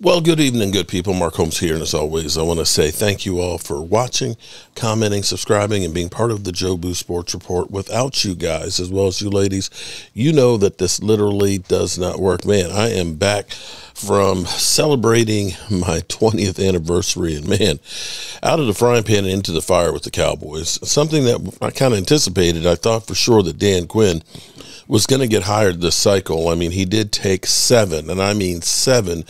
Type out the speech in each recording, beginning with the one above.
Well, good evening, good people. Mark Holmes here, and as always, I want to say thank you all for watching, commenting, subscribing, and being part of the Jobu Sports Report. Without you guys, as well as you ladies, you know that this literally does not work. Man, I am back from celebrating my 20th anniversary, and man, out of the frying pan and into the fire with the Cowboys. Something that I kind of anticipated. I thought for sure that Dan Quinn was going to get hired this cycle. I mean, he did take seven, and I mean 7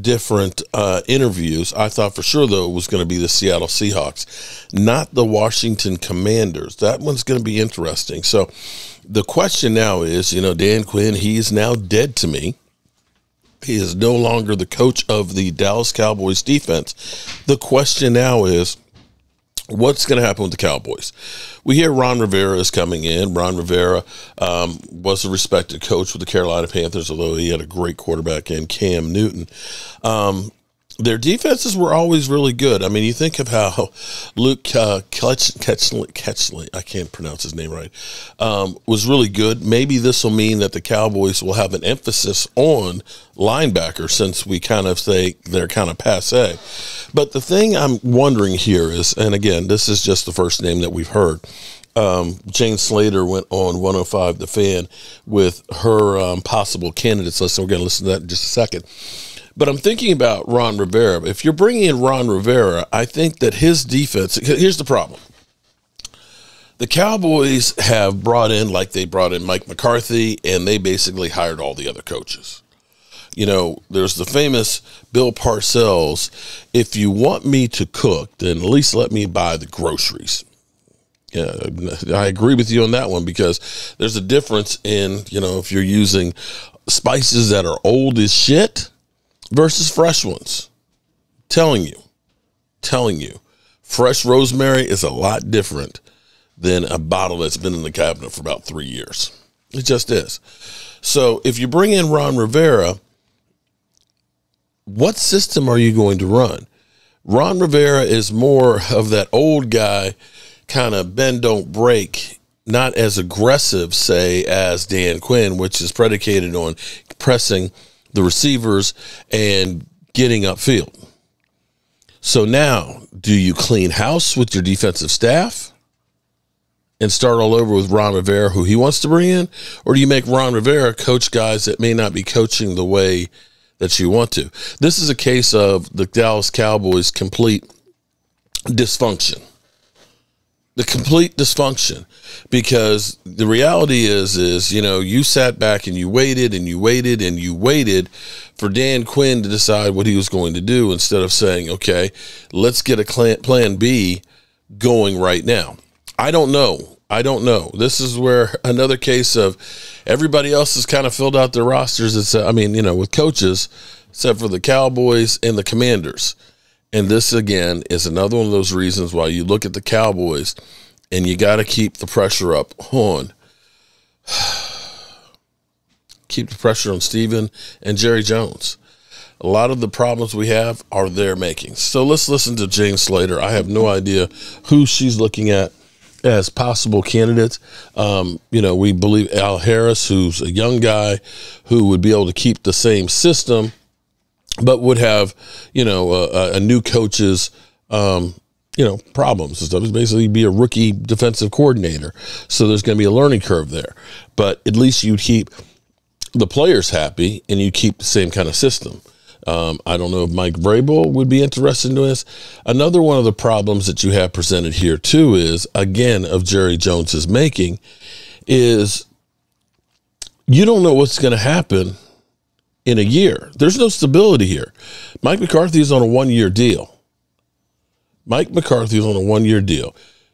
different interviews. I thought for sure, though, it was going to be the Seattle Seahawks, not the Washington Commanders. That one's going to be interesting. So the question now is, you know, Dan Quinn, he is now dead to me. He is no longer the coach of the Dallas Cowboys defense. The question now is, what's going to happen with the Cowboys? We hear Ron Rivera is coming in. Ron Rivera was a respected coach with the Carolina Panthers, although he had a great quarterback in Cam Newton. Their defenses were always really good. I mean, you think of how Luke Kuechly, I can't pronounce his name right, was really good. Maybe this will mean that the Cowboys will have an emphasis on linebacker, since we kind of say they're kind of passe. But the thing I'm wondering here is, and again, this is just the first name that we've heard. Jane Slater went on 105 The Fan with her possible candidates list. We're going to listen to that in just a second. But I'm thinking about Ron Rivera. If you're bringing in Ron Rivera, I think that his defense, here's the problem. The Cowboys have brought in, like they brought in Mike McCarthy, and they basically hired all the other coaches. You know, there's the famous Bill Parcells, if you want me to cook, then at least let me buy the groceries. Yeah, I agree with you on that one, because there's a difference in, you know, if you're using spices that are old as shit versus fresh ones. Telling you, fresh rosemary is a lot different than a bottle that's been in the cabinet for about 3 years. It just is. So if you bring in Ron Rivera, what system are you going to run? Ron Rivera is more of that old guy, kind of bend, don't break, not as aggressive, say, as Dan Quinn, which is predicated on pressing the receivers and getting upfield. So now, do you clean house with your defensive staff and start all over with Ron Rivera, who he wants to bring in? Or do you make Ron Rivera coach guys that may not be coaching the way that you want to? This is a case of the Dallas Cowboys' complete dysfunction. The complete dysfunction, because the reality is, you know, you sat back and you waited and you waited and you waited for Dan Quinn to decide what he was going to do, instead of saying, okay, let's get a plan B going right now. I don't know. This is where another case of everybody else has kind of filled out their rosters. It's, I mean, you know, with coaches, except for the Cowboys and the Commanders. And this, again, is another one of those reasons why you look at the Cowboys and you got to keep the pressure up on. Keep the pressure on Stephen and Jerry Jones. A lot of the problems we have are their making. So let's listen to Jane Slater. I have no idea who she's looking at as possible candidates. You know, we believe Al Harris, who's a young guy who would be able to keep the same system, but would have, you know, a new coach's, you know, problems and stuff. It's basically be a rookie defensive coordinator. So there's going to be a learning curve there. But at least you keep the players happy and you keep the same kind of system. I don't know if Mike Vrabel would be interested in this. Another one of the problems that you have presented here, too, is, again, of Jerry Jones's making, is you don't know what's going to happen in a year. There's no stability here. Mike McCarthy is on a one-year deal.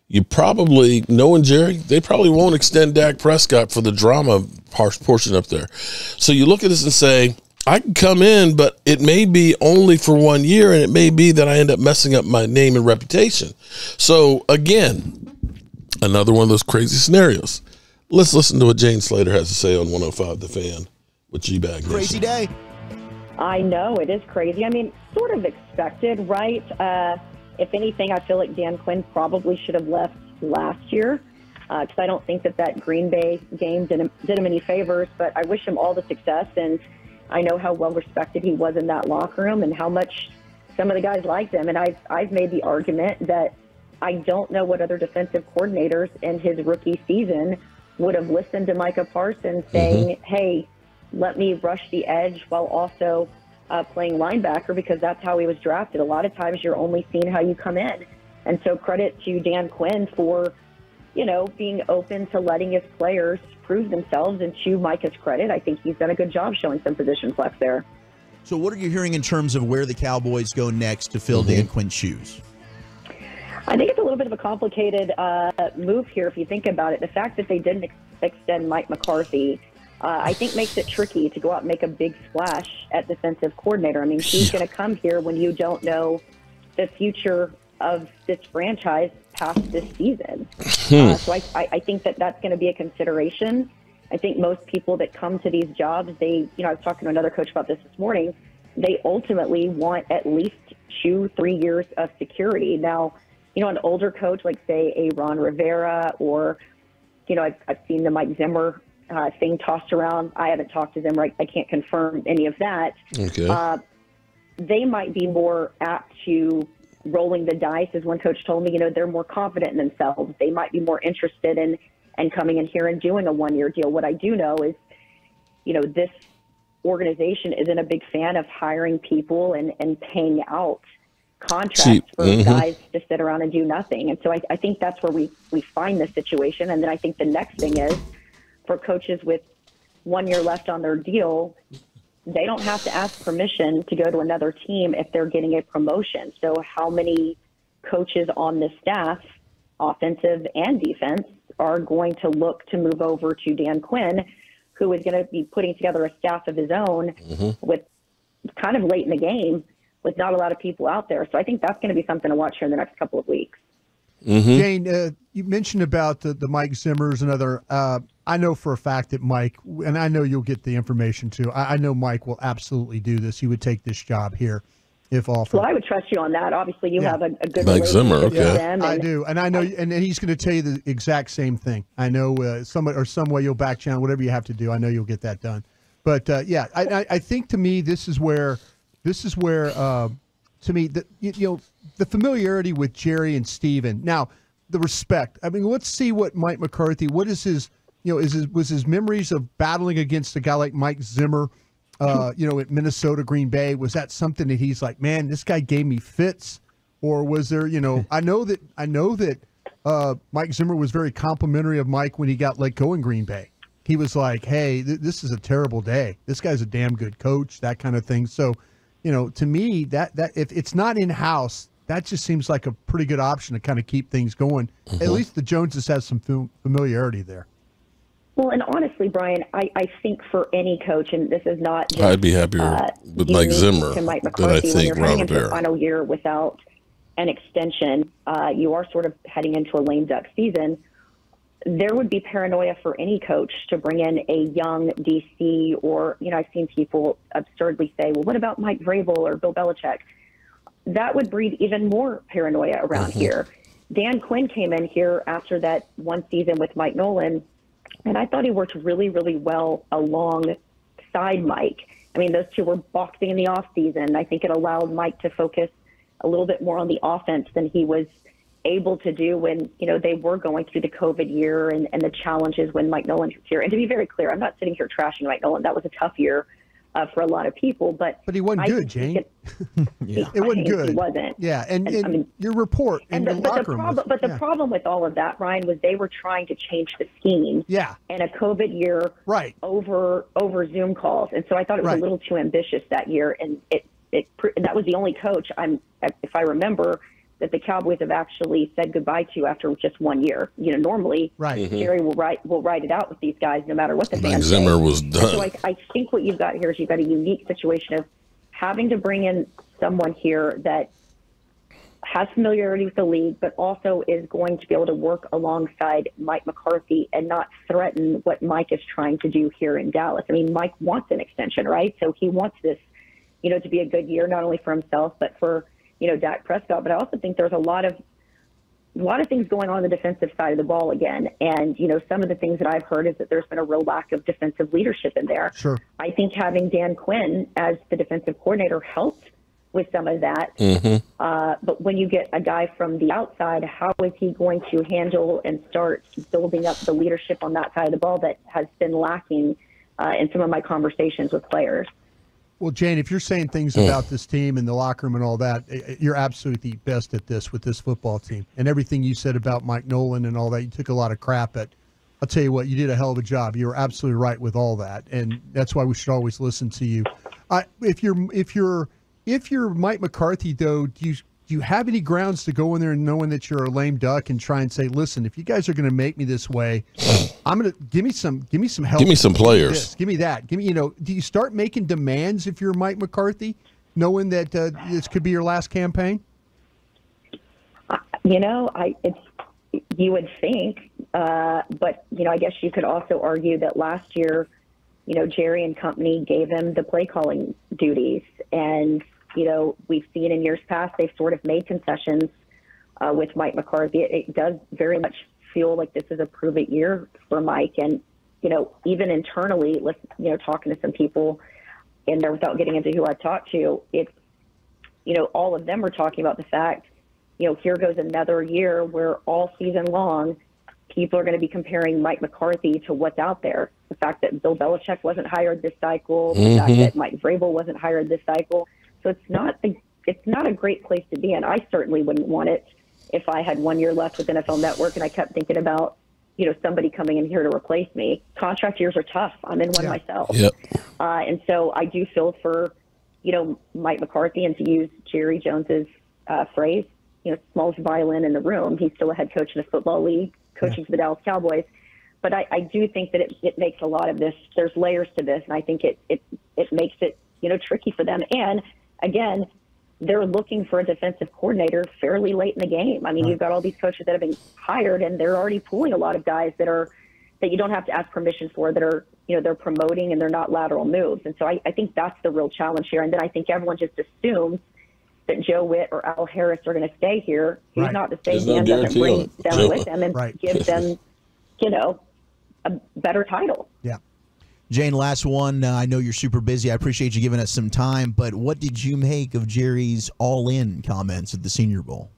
You probably, knowing Jerry, they probably won't extend Dak Prescott for the drama portion up there. So you look at this and say, I can come in, but it may be only for 1 year, and it may be that I end up messing up my name and reputation. So, again, another one of those crazy scenarios. Let's listen to what Jane Slater has to say on 105 The Fan. With G-Bag Nation. Crazy day. I know, it is crazy. I mean, sort of expected, right? If anything, I feel like Dan Quinn probably should have left last year, because I don't think that Green Bay game did him any favors, but I wish him all the success. And I know how well respected he was in that locker room and how much some of the guys liked him. And I've made the argument that I don't know what other defensive coordinators in his rookie season would have listened to Micah Parsons saying, hey, let me rush the edge while also playing linebacker, because that's how he was drafted. A lot of times you're only seeing how you come in. And so credit to Dan Quinn for, you know, being open to letting his players prove themselves. And to Micah's credit, I think he's done a good job showing some position flex there. So what are you hearing in terms of where the Cowboys go next to fill Dan Quinn's shoes? I think it's a little bit of a complicated move here if you think about it. The fact that they didn't extend Mike McCarthy, I think makes it tricky to go out and make a big splash at defensive coordinator. I mean, he's going to come here when you don't know the future of this franchise past this season. So I think that that's going to be a consideration. I think most people that come to these jobs, they, you know, I was talking to another coach about this morning, they ultimately want at least 2-3 years of security. Now, you know, an older coach like, say, a Ron Rivera, or, you know, I've seen the Mike Zimmer thing tossed around. I haven't talked to them, right? I can't confirm any of that. Okay. They might be more apt to rolling the dice, as one coach told me. You know, they're more confident in themselves. They might be more interested in and coming in here and doing a one-year deal. What I do know is, you know, this organization isn't a big fan of hiring people and paying out contracts for guys to sit around and do nothing. And so I think that's where we find this situation. And then I think the next thing is for coaches with 1 year left on their deal, they don't have to ask permission to go to another team if they're getting a promotion. So how many coaches on this staff, offensive and defense, are going to look to move over to Dan Quinn, who is going to be putting together a staff of his own with kind of late in the game with not a lot of people out there? So I think that's going to be something to watch here in the next couple of weeks. Jane, you mentioned about the Mike Zimmers and other. I know for a fact that Mike, and I know you'll get the information too, I know Mike will absolutely do this. He would take this job here if offered. Well, I would trust you on that. Obviously, you have a good Mike Zimmer, with them. I do, and I know, and he's going to tell you the exact same thing. I know some way you'll back channel, whatever you have to do. I know you'll get that done. But yeah, I think to me this is where to me the familiarity with Jerry and Steven. Now the respect. I mean, let's see what Mike McCarthy. What is his was his memories of battling against a guy like Mike Zimmer? At Minnesota, Green Bay, was that something that he's like, man, this guy gave me fits? Or was there, I know that Mike Zimmer was very complimentary of Mike when he got let go in Green Bay. He was like, hey, this is a terrible day. This guy's a damn good coach, that kind of thing. So, you know, to me, that if it's not in-house, that just seems like a pretty good option to kind of keep things going. At least the Joneses have some familiarity there. Well, and honestly, Brian, I think for any coach, and this is not just, I'd be happier with Mike Zimmer than I think Ron Rivera. When you're heading into the final year without an extension, you are sort of heading into a lame duck season. There would be paranoia for any coach to bring in a young DC, or, you know, I've seen people absurdly say, well, what about Mike Vrabel or Bill Belichick? That would breed even more paranoia around here. Dan Quinn came in here after that one season with Mike Nolan, and I thought he worked really, really well alongside Mike. I mean, those two were boxing in the offseason. I think it allowed Mike to focus a little bit more on the offense than he was able to do when, you know, they were going through the COVID year and the challenges when Mike Nolan was here. And to be very clear, I'm not sitting here trashing Mike Nolan. That was a tough year for a lot of people. But he wasn't good, Jane. It wasn't good. He wasn't. Yeah, and I mean, your report and the locker room. But the problem with all of that, Brian, was they were trying to change the scheme. Yeah. In a COVID year. Right. Over Zoom calls, and so I thought it was a little too ambitious that year, and that was the only coach if I remember, that the Cowboys have actually said goodbye to after just 1 year. You know, normally Jerry will ride it out with these guys no matter what the fans say. Zimmer was done. And so I think what you've got here is you've got a unique situation of having to bring in someone here that has familiarity with the league, but also is going to be able to work alongside Mike McCarthy and not threaten what Mike is trying to do here in Dallas. I mean, Mike wants an extension, right? So he wants this, you know, to be a good year, not only for himself, but for, you know, Dak Prescott. But I also think there's a lot of a lot of things going on the defensive side of the ball again. And, you know, some of the things that I've heard is that there's been a real lack of defensive leadership in there. Sure. I think having Dan Quinn as the defensive coordinator helped with some of that. Mm-hmm. But when you get a guy from the outside, how is he going to handle and start building up the leadership on that side of the ball that has been lacking in some of my conversations with players? Well, Jane, if you're saying things about this team and the locker room and all that, you're absolutely best at this with this football team. And everything you said about Mike Nolan and all that, you took a lot of crap at. I'll tell you what, you did a hell of a job. You were absolutely right with all that, and that's why we should always listen to you. If you're Mike McCarthy, though, do you have any grounds to go in there and knowing that you're a lame duck and try and say, listen, if you guys are going to make me this way, I'm going to give me some help. Give me some players. This. Give me that. Give me, you know, do you start making demands if you're Mike McCarthy, knowing that this could be your last campaign? You know, you would think, but, you know, I guess you could also argue that last year, you know, Jerry and company gave him the play calling duties. And, you know, we've seen in years past, they've sort of made concessions with Mike McCarthy. It does very much feel like this is a prove it year for Mike. And, you know, even internally, you know, talking to some people in there without getting into who I talked to, it's, you know, all of them are talking about the fact, you know, here goes another year where all season long, people are going to be comparing Mike McCarthy to what's out there. The fact that Bill Belichick wasn't hired this cycle, the fact that Mike Vrabel wasn't hired this cycle. So it's not a great place to be in. I certainly wouldn't want it if I had 1 year left with NFL Network and I kept thinking about, you know, somebody coming in here to replace me. Contract years are tough. I'm in one myself. Yep. And so I do feel for, you know, Mike McCarthy, and to use Jerry Jones's phrase, you know, smallest violin in the room. He's still a head coach in the football league, coaching for the Dallas Cowboys. But I do think that it makes a lot of this, there's layers to this, and I think it makes it, you know, tricky for them. And again, they're looking for a defensive coordinator fairly late in the game. I mean, you've got all these coaches that have been hired, and they're already pulling a lot of guys that you don't have to ask permission for, that are, you know, they're promoting and they're not lateral moves. And so I think that's the real challenge here. And then I think everyone just assumes that Joe Witt or Al Harris are going to stay here. He's not the same man, doesn't bring them with them and give them, you know, a better title. Yeah. Jane, last one. I know you're super busy. I appreciate you giving us some time, but what did you make of Jerry's all-in comments at the Senior Bowl?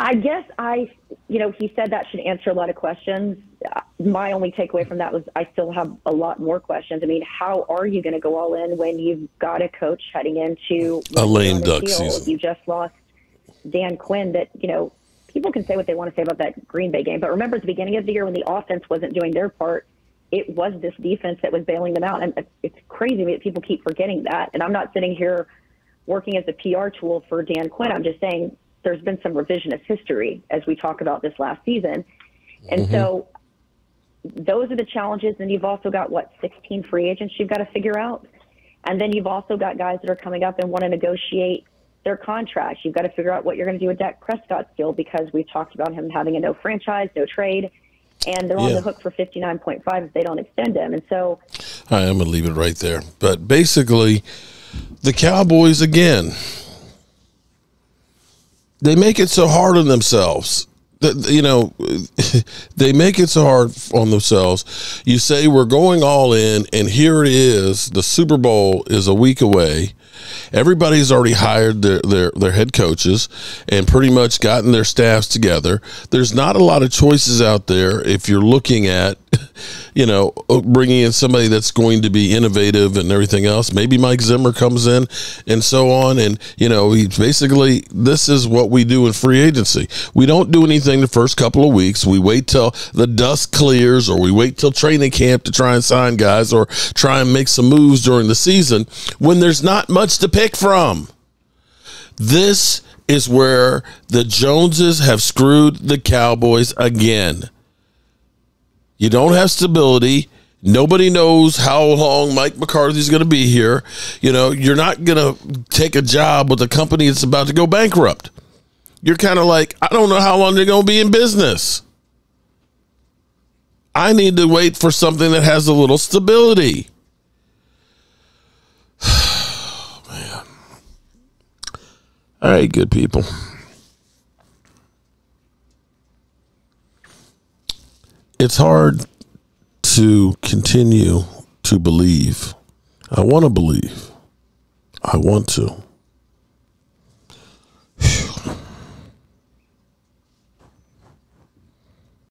I guess you know, he said that should answer a lot of questions. My only takeaway from that was I still have a lot more questions. I mean, how are you going to go all in when you've got a coach heading into a lame duck season? You just lost Dan Quinn. That, you know, people can say what they want to say about that Green Bay game, but remember at the beginning of the year when the offense wasn't doing their part, it was this defense that was bailing them out. And it's crazy that people keep forgetting that. And I'm not sitting here working as a PR tool for Dan Quinn. I'm just saying there's been some revisionist history as we talk about this last season. And so those are the challenges. And you've also got, what, 16 free agents you've got to figure out. And then you've also got guys that are coming up and want to negotiate their contracts. You've got to figure out what you're going to do with Dak Prescott's deal, because we've talked about him having a no franchise, no trade, and they're on the hook for $59.5 if they don't extend him. And so I'm going to leave it right there. But basically, the Cowboys, again, they make it so hard on themselves. You know, they make it so hard on themselves. You say we're going all in, and here it is. The Super Bowl is a week away. Everybody's already hired their head coaches and pretty much gotten their staffs together. There's not a lot of choices out there if you're looking at, you know, bringing in somebody that's going to be innovative and everything else. Maybe Mike Zimmer comes in and so on. And, you know, he basically, this is what we do in free agency. We don't do anything the first couple of weeks. We wait till the dust clears, or we wait till training camp to try and sign guys, or try and make some moves during the season when there's not much to pick from. This is where the Joneses have screwed the Cowboys again. You don't have stability. Nobody knows how long Mike McCarthy's going to be here. You know, you're not going to take a job with a company that's about to go bankrupt. You're kind of like, I don't know how long they're going to be in business. I need to wait for something that has a little stability. Man. All right, good people. it's hard to continue to believe. I want to believe. I want to.